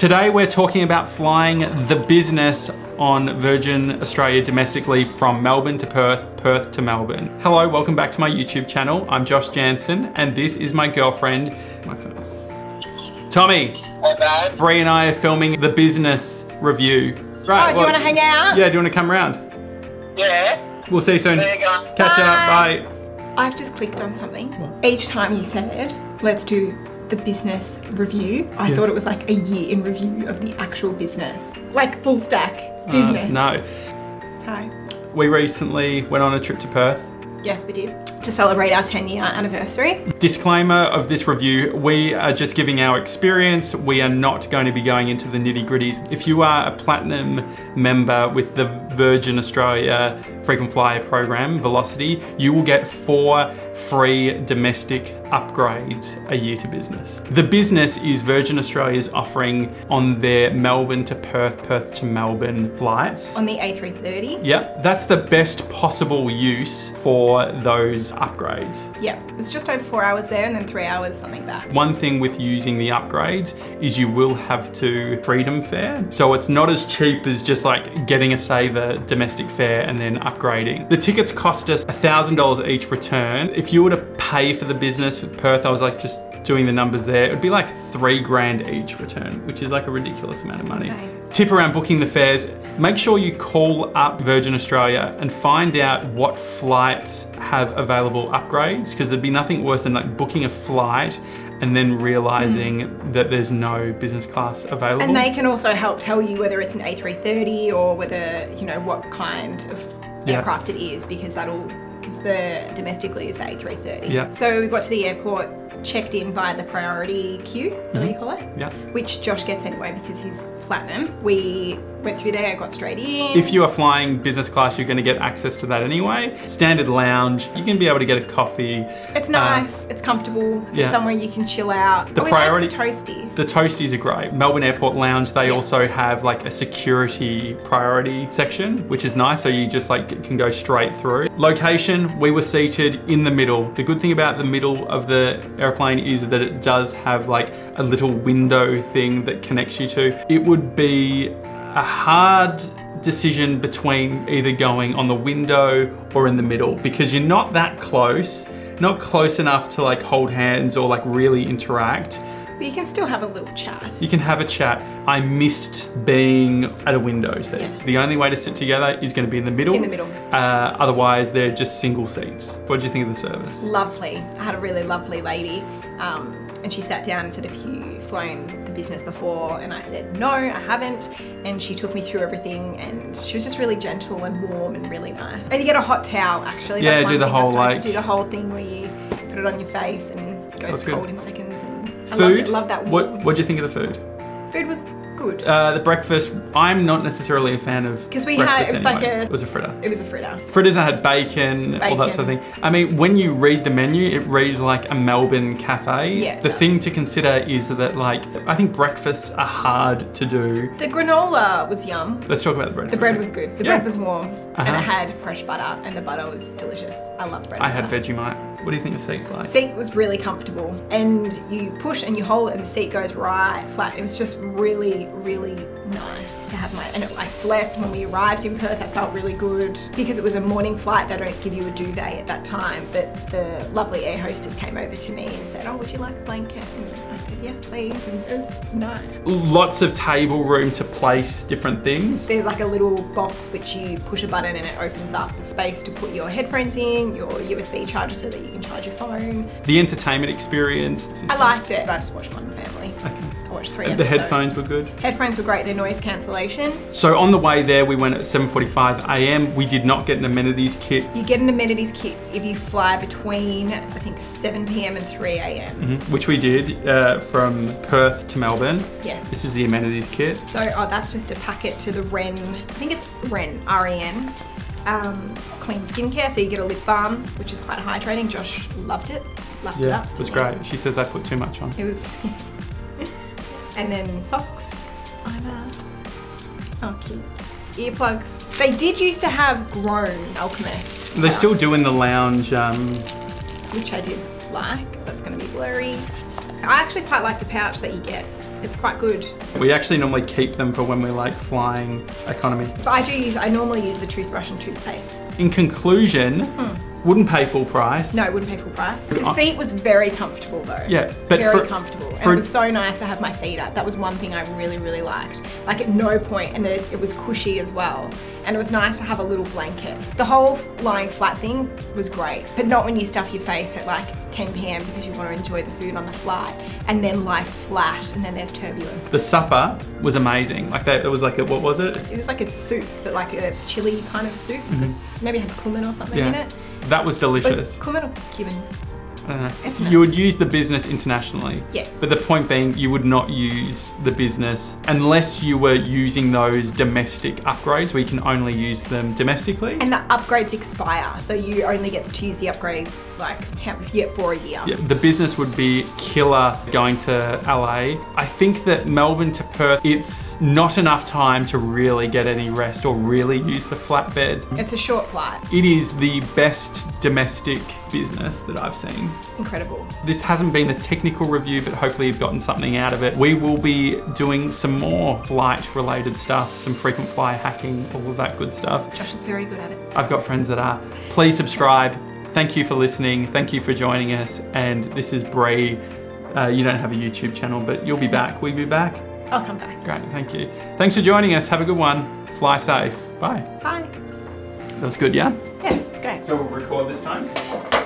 Today we're talking about flying The Business on Virgin Australia domestically from Melbourne to Perth, Perth to Melbourne. Hello, welcome back to my YouTube channel. I'm Josh Janssen and this is my girlfriend, Tommy. Hey babe. Bree and I are filming The Business review. Right, oh, do you want to hang out? Yeah, do you want to come round? Yeah. We'll see you soon. There you go. Catch up, bye. I've just clicked on something. What? Each time you said, let's do The Business review, I thought it was like a year in review of the actual business. Like full stack business. No. Hi. We recently went on a trip to Perth. Yes, we did. To celebrate our 10-year anniversary. Disclaimer of this review, we are just giving our experience. We are not going to be going into the nitty-gritties. If you are a platinum member with the Virgin Australia frequent flyer program, Velocity, you will get 4 free domestic upgrades a year to Business. The Business is Virgin Australia's offering on their Melbourne to Perth, Perth to Melbourne flights. On the A330. Yep, that's the best possible use for those upgrades. Yeah, it's just over 4 hours there and then 3 hours something back. One thing with using the upgrades is you will have to freedom fare. So it's not as cheap as just like getting a saver domestic fare and then upgrading. The tickets cost us $1,000 each return. If you were to pay for The Business with Perth, I was like just doing the numbers there, it would be like $3,000 each return, which is like a ridiculous amount of money. That's insane. Tip around booking the fares, make sure you call up Virgin Australia and find out what flights have available upgrades, because there'd be nothing worse than like booking a flight and then realizing that there's no business class available. And they can also help tell you whether it's an A330 or whether, you know, what kind of aircraft it is, because that'll, because the domestically is the A330. Yeah. So we got to the airport, checked in by the priority queue, is that what you call it? Yeah. Which Josh gets anyway because he's platinum. We went through there, got straight in. If you are flying business class, you're gonna get access to that anyway. Standard lounge, you can be able to get a coffee. It's nice, it's comfortable, it's somewhere you can chill out. The priority, like the toasties are great. Melbourne Airport Lounge, they also have like a security priority section, which is nice, so you just like can go straight through. Location, we were seated in the middle. The good thing about the middle of the airplane is that it does have like a little window thing that connects you to. It would be a hard decision between either going on the window or in the middle, because you're not that close, not close enough to like hold hands or like really interact. But you can still have a little chat. You can have a chat. I missed being at a window there. Yeah. The only way to sit together is going to be in the middle. In the middle. Otherwise, they're just single seats. What did you think of the service? Lovely. I had a really lovely lady, and she sat down and said, "Have you flown The Business before?" And I said, "No, I haven't." And she took me through everything, and she was just really gentle and warm and really nice. And you get a hot towel actually. Yeah, do the whole like. Do the whole thing where you put it on your face and it goes cold in seconds. And food? I love that one. What do you think of the food? Food was good. The breakfast, I'm not necessarily a fan of. Because we had, it was anyway. Like a. It was a fritter. It was a fritter. Fritters that had bacon, all that sort of thing. I mean, when you read the menu, it reads like a Melbourne cafe. Yeah. The thing to consider is that, like, I think breakfasts are hard to do. The granola was yum. Let's talk about the bread. The bread was good. The bread was warm and it had fresh butter, and the butter was delicious. I love bread. I had Vegemite. What do you think the seat's like? The seat was really comfortable, and you push and you hold and the seat goes right flat. It was just really, really nice to have my, and I slept when we arrived in Perth. I felt really good because it was a morning flight. They don't give you a duvet at that time, but the lovely air hostess came over to me and said, "Oh, would you like a blanket?" And I said, "Yes, please," and it was nice. Lots of table room to place different things. There's like a little box which you push a button and it opens up the space to put your headphones in, your USB charger so that you can charge your phone. The entertainment experience. I liked it. I just watched Modern Family. Okay. I watched 3 episodes. The headphones were good? Headphones were great. They're noise cancellation. So on the way there, we went at 7:45 a.m. We did not get an amenities kit. You get an amenities kit if you fly between, I think, 7 p.m. and 3 a.m. Which we did from Perth to Melbourne. Yes. This is the amenities kit. So, oh, that's just a packet to the Ren, I think it's Ren, R-E-N. Clean skincare, so you get a lip balm, which is quite hydrating. Josh loved it. Loved it up. Yeah, it was great. She says I put too much on. It was. And then socks, eyelashes. Oh, cute. Earplugs. They did used to have Grown Alchemist. They still do in the lounge. Which I did like. That's going to be blurry. I actually quite like the pouch that you get It's quite good. We actually normally keep them for when we're like flying economy. But I normally use the toothbrush and toothpaste. In conclusion, wouldn't pay full price. No, wouldn't pay full price. The seat was very comfortable though. Yeah, but very comfortable. And it was so nice to have my feet up. That was one thing I really, really liked. Like at no point, and it was cushy as well. And it was nice to have a little blanket. The whole lying flat thing was great, but not when you stuff your face at like 10 p.m. because you want to enjoy the food on the flight and then lie flat and then there's turbulence. The supper was amazing. Like that, it was like a, what was it? It was like a soup, but like a chili kind of soup. Maybe it had cumin or something in it. That was delicious. Was it cumin or cumin? I don't know. You would use The Business internationally. Yes. But the point being, you would not use The Business unless you were using those domestic upgrades where you can only use them domestically. And the upgrades expire, so you only get to choose the upgrades like if you get for a year. Yeah, The Business would be killer going to LA. I think that Melbourne to Perth, it's not enough time to really get any rest or really use the flatbed. It's a short flight. It is the best domestic business that I've seen. Incredible. This hasn't been a technical review, but hopefully you've gotten something out of it. We will be doing some more flight related stuff, some frequent flyer hacking, all of that good stuff. Josh is very good at it. I've got friends that are. Please subscribe. Thank you for listening. Thank you for joining us. And this is Bree. You don't have a YouTube channel, but you'll be back. Will you be back? I'll come back. Great, thank you. Thanks for joining us. Have a good one. Fly safe. Bye. Bye. That was good, yeah? Yeah, it's great. So we'll record this time.